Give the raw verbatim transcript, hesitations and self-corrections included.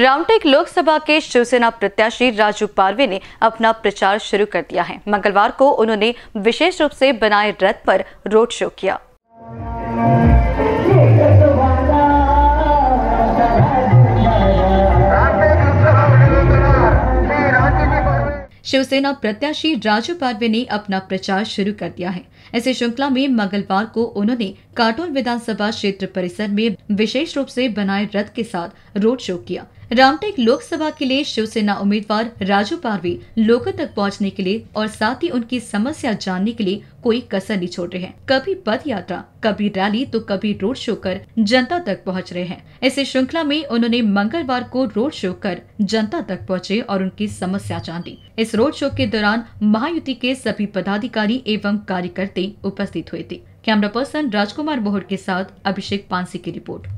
रामटेक लोकसभा के शिवसेना प्रत्याशी राजू पारवे ने अपना प्रचार शुरू कर दिया है। मंगलवार को उन्होंने विशेष रूप से बनाए रथ पर रोड शो किया। शिवसेना प्रत्याशी राजू पारवे ने अपना प्रचार शुरू कर दिया है। ऐसी श्रृंखला में मंगलवार को उन्होंने काटोल विधानसभा क्षेत्र परिसर में विशेष रूप से बनाए रथ के साथ रोड शो किया। रामटेक लोकसभा के लिए शिवसेना उम्मीदवार राजू पारवे लोगों तक पहुंचने के लिए और साथ ही उनकी समस्या जानने के लिए कोई कसर नहीं छोड़ रहे हैं। कभी पद यात्रा, कभी रैली तो कभी रोड शो कर जनता तक पहुंच रहे हैं। इसी श्रृंखला में उन्होंने मंगलवार को रोड शो कर जनता तक पहुंचे और उनकी समस्या जानी। इस रोड शो के दौरान महायुति के सभी पदाधिकारी एवं कार्यकर्ता उपस्थित हुए थे। कैमरा पर्सन राजकुमार बहुर के साथ अभिषेक पांसी की रिपोर्ट।